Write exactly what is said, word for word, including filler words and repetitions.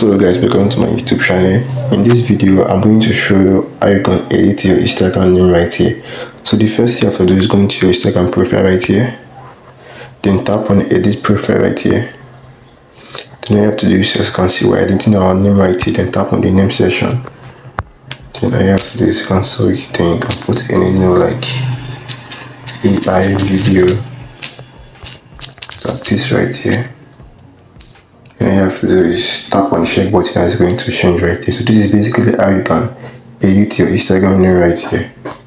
What's up guys, welcome to my YouTube channel. In this video I'm going to show you how you can edit your Instagram name right here. So the first thing you have to do is go into your Instagram profile right here, then tap on edit profile right here. Then all you have to do is, as you can see, we're editing our name right here, then tap on the name section. Then all you have to do is cancel it, then you can put any name like A I video, tap this right here. And all you have to do is tap on the share button and it's going to change right here. So this is basically how you can edit your Instagram name right here.